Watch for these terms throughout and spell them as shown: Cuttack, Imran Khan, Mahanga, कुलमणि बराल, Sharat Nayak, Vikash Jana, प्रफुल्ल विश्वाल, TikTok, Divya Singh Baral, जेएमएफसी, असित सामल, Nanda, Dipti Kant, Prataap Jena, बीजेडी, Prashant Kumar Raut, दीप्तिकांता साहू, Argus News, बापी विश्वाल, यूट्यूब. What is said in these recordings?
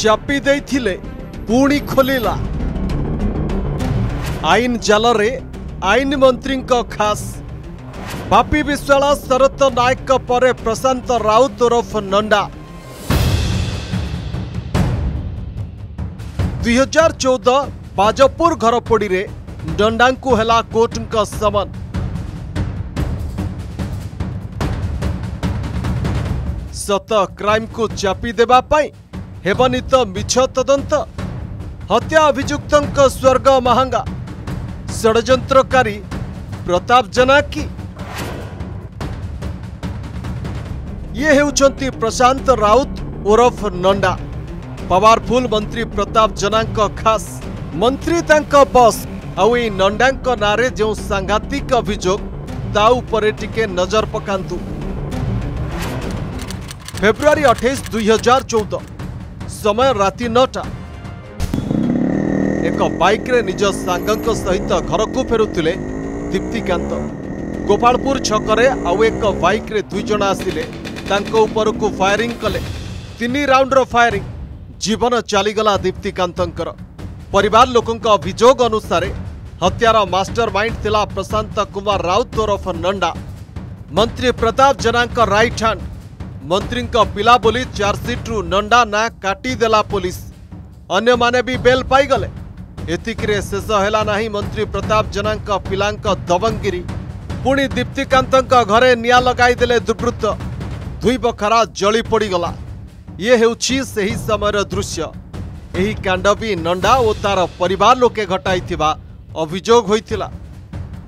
चापी देथिले पुणी खोलिला आईन जाल रे आईन मंत्री खास बापी विश्वाला शरत नायक परे प्रशांत राउत उर्फ नंदा 2014 बाजपुर घरपोड़ी रे नंदा को हेला कोर्ट का समन सत क्राइम को चापी देबा पाई हेबनी तो मिछ तदंत हत्या अभियुक्त स्वर्ग महंगा षड्यंत्रकारी प्रताप जेना की ये हेउचंती प्रशांत राउत उर्फ नंदा पावरफुल मंत्री प्रताप जेना खास मंत्री बस आउ नंडा नारे जो सांघातिक अभियोग ता उपरे टिके नजर पकांतु। फेब्रुआरी 28, 2014 समय राति 9टा एक बाइक रे निज सांगक सहित घर को फेरुले दीप्तिकांत गोपालपुर छकरे आउ एक बाइक रे दुई जना आसिले तांको उपर को फायरिंग कले 3 राउंड फायरिंग जीवन चलीगला दीप्तिकांतर। परिवार लोकों का अभियोग अनुसार हत्यार मास्टरमाइंड थिला प्रशांत कुमार राउत उर्फ नंडा मंत्री प्रताप जेना राइट हैंड मंत्री पिला बोली चार्जसीट्रु नंडा ना काटीदेला पुलिस अन्य माने भी बेल पाईगले एतिक्रे शेष हैला नाही मंत्री प्रताप जेना पिला दबंगिरी पुणी दीप्तिकांत घरे निया लगाईदेले दुर्वृत्त दुई बखरा जली पड़गला। ये हेउछि सही समयर दृश्य एही कांड भी नंडा और तार परिवार लोके घटाइथिबा अभियोग होइथिला।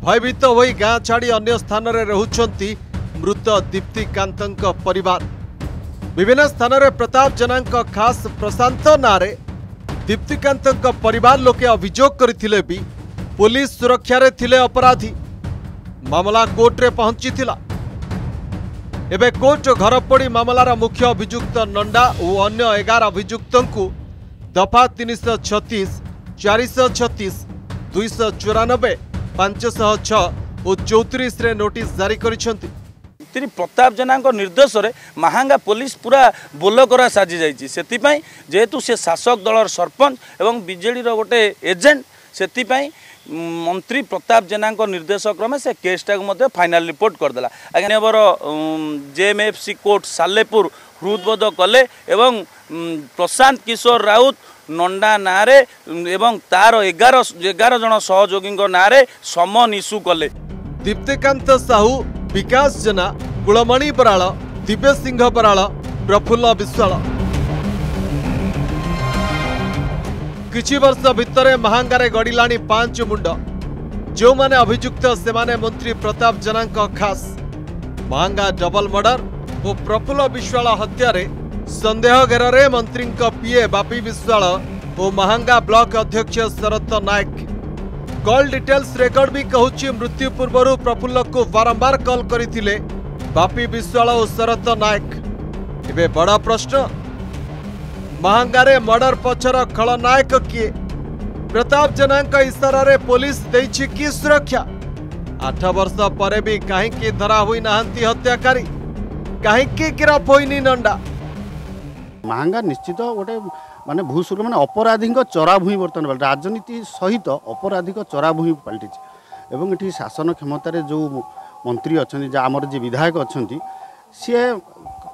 भयभीत होई गाँ छाड़ी अन्य स्थान रे रहुछंती मृत दीप्तिकांत परिवार। विभिन्न स्थान रे प्रताप जेना खास प्रशांत नारे दीप्तिकांत परिवार लोके अभियोग करथिले भी पुलिस सुरक्षा रे थिले अपराधी। मामला कोर्ट रे पहुंची थिला। एबे कोर्ट घरपोड़ी मामलार मुख्य अभियुक्त नंडा और अन्य 11 अभियुक्तों को दफा 336, 436, 294, 506 और 34 रे नोटिस जारी करिसेंती। प्रताप जेना निर्देश रे महांगा पुलिस पूरा बोलकरा साजी जाइए से जेहेतु से शासक दल सरपंच एवं बीजेडी गोटे एजेंट से मंत्री प्रताप जेना निर्देश क्रमे से केसटा फाइनल रिपोर्ट करदेला। आज्ञावर जेएमएफसी कोर्ट सालेपुर हृदबोध कले एवं प्रशांत किशोर राउत नंडा नारे एवं तार 11 जन सहयोगी नारे समन इश्यू कले। दीप्तिकांता साहू, विकास जना, कुलमणि बराल, दिव्य सिंह बराल, प्रफुल्ल विश्वाल किछि वर्ष भितरे महांगारे गड़िलाणी 5 मुंड जो माने अभियुक्त से माने मंत्री प्रताप जेना खास महांगा डबल मर्डर और प्रफुल्ल विश्वाल हत्या रे संदेह घेर रे मंत्री पीए बापी विश्वाल और महांगा ब्लॉक अध्यक्ष शरत नायक कॉल डिटेल्स रेकर्ड भी कहूँ मृत्यु पूर्व प्रफुल्ल को बारंबार कॉल करथिले बापी विश्वाल और शरत नायक। एबे बड़ा प्रश्न महांगारे मर्डर पछर खलनायक किए प्रताप जेना इशारा रे पुलिस देछि की सुरक्षा 8 वर्ष पर भी कहीं धरा हुई नहांती हत्याकारी कहीं गिरफ होइनी नंडा महांगा निश्चित गोटे माने भूसुर माने अपराधी चरा भूमि बर्तमान राजनीति सहित अपराधी चरा भूमि पलटि एवं ये शासन क्षमतार जो मंत्री अच्छा जहाँ आमर जी विधायक अच्छा सी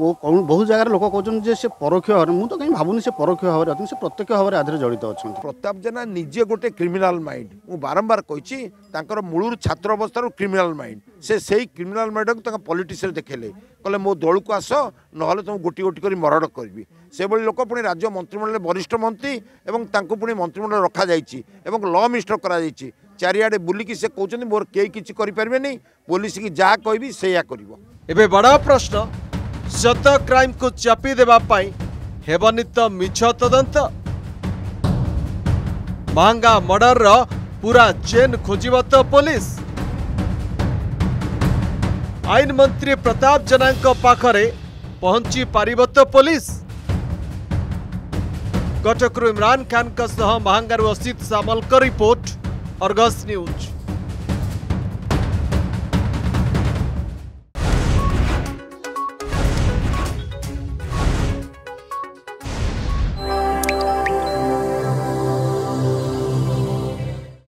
बहुत जगार लोक कहते हैं परोक्ष भाव में मुझे कहीं भावुनि से परोक्ष भाव में से प्रत्यक्ष भाव में आधे जड़ित अच्छा। प्रताप जेना निजे गोटे क्रिमिनाल माइंड मुझे बारंबार कही मूलर छात्र अवस्था क्रिमिनाल माइंड से क्रिमिनाल माइंड को पॉलिटिक्स देखेले कहे मो दल को आस ना तुम गोटी गोटी कर मर्डर करी से लोक पुणी राज्य मंत्रिमंडल वरिष्ठ मंत्री और पुणी मंत्रिमंडल रखा लॉ मिनिस्टर कर चारिआडे बुलिकी से कहते मोर कई किसी करें पुलिस की जहाँ कह से कर बड़ा प्रश्न सत क्राइम को चापी देवा पाई हेबनी तो मिछ तदंत महंगा मर्डर रो पूरा चेन खोजिब तो पुलिस। आईन मंत्री प्रताप जेना पाखरे पहुंची पारिब तो पुलिस। कटकरू इमरान खान का सह महांगारू असित सामल का रिपोर्ट, अर्गस न्यूज।